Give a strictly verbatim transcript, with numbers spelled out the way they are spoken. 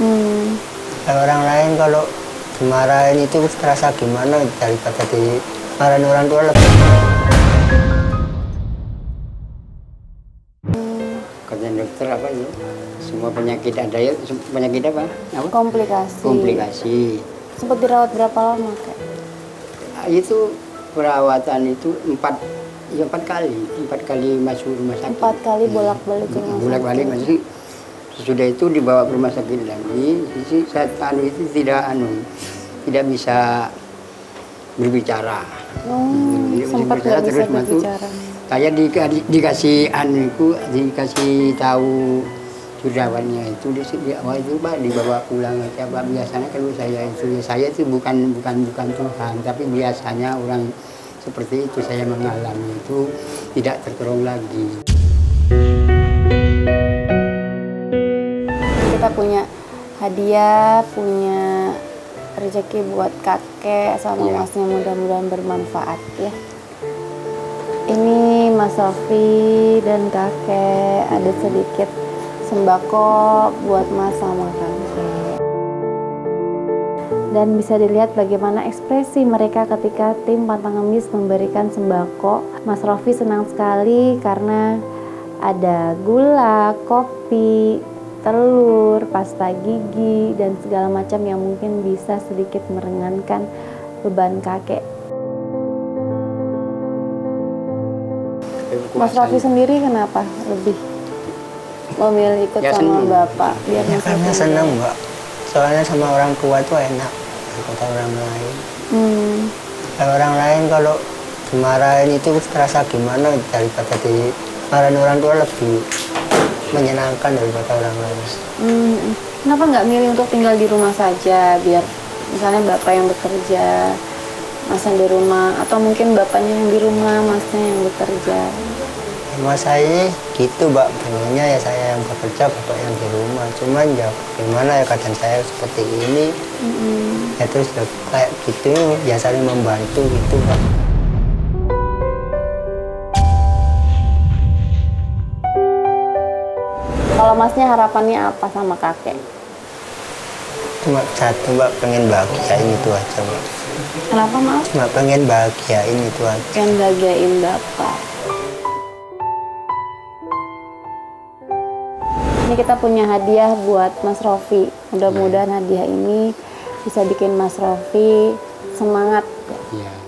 Hmm. Kalau orang lain kalau dimarahin itu terasa gimana daripada dimarahin orang tua lebih. Kerjaan dokter apa itu? Semua penyakit ada ya, penyakit apa? apa? Komplikasi. Komplikasi. Sempat dirawat berapa lama, Kak? Itu perawatan itu empat, ya empat kali, empat kali masuk rumah sakit. Empat kali bolak-balik ke rumah sakit. Bolak-balik masih. Sudah itu dibawa ke rumah sakit lagi, sisi saat anu itu tidak anu, tidak bisa berbicara. Oh, jadi, sempat berbicara, terus bisa berbicara. Saya di, di, dikasih anu itu, dikasih tahu curawannya itu di, di awal itu Pak dibawa pulang aja Pak. Biasanya kalau saya itu saya itu bukan bukan bukan Tuhan, tapi biasanya orang seperti itu saya mengalami itu tidak tertolong lagi. Kita punya hadiah, punya rezeki buat kakek sama ya. Masnya, mudah-mudahan bermanfaat ya. Ini Mas Sofi dan kakek, hmm. ada sedikit sembako buat Mas sama kakek. Dan bisa dilihat bagaimana ekspresi mereka ketika tim Pantang Ngemis memberikan sembako. Mas Rofi senang sekali karena ada gula, kopi, telur, pasta gigi, dan segala macam yang mungkin bisa sedikit meringankan beban kakek. Mas Rofi sendiri kenapa lebih memilih ikut ya, sama senang. Bapak? Biar ya, karena senang, Mbak. Soalnya sama orang tua itu enak daripada orang lain. Hmm. Kalau orang lain kalau dimarahin itu terasa gimana daripada dimarahin orang tua lebih menyenangkan daripada orang lain. Hmm. Kenapa nggak milih untuk tinggal di rumah saja, biar misalnya bapak yang bekerja, masnya di rumah, atau mungkin bapaknya yang di rumah, masnya yang bekerja? Rumah saya gitu, Mbak. Pengennya ya saya yang bekerja, bapak yang di rumah. Cuman ya gimana ya keadaan saya seperti ini, mm-hmm. ya terus ya, kayak gitu, ya saling membantu gitu, Mbak. Kalau masnya harapannya apa sama kakek? Cuma satu, Mbak, pengen bahagiain itu aja, Mbak. Kenapa, maaf? Cuma pengen bahagiain itu aja. Pengen bahagiain bapak. Ini kita punya hadiah buat Mas Rofi. Mudah-mudahan hadiah ini bisa bikin Mas Rofi semangat. Ya.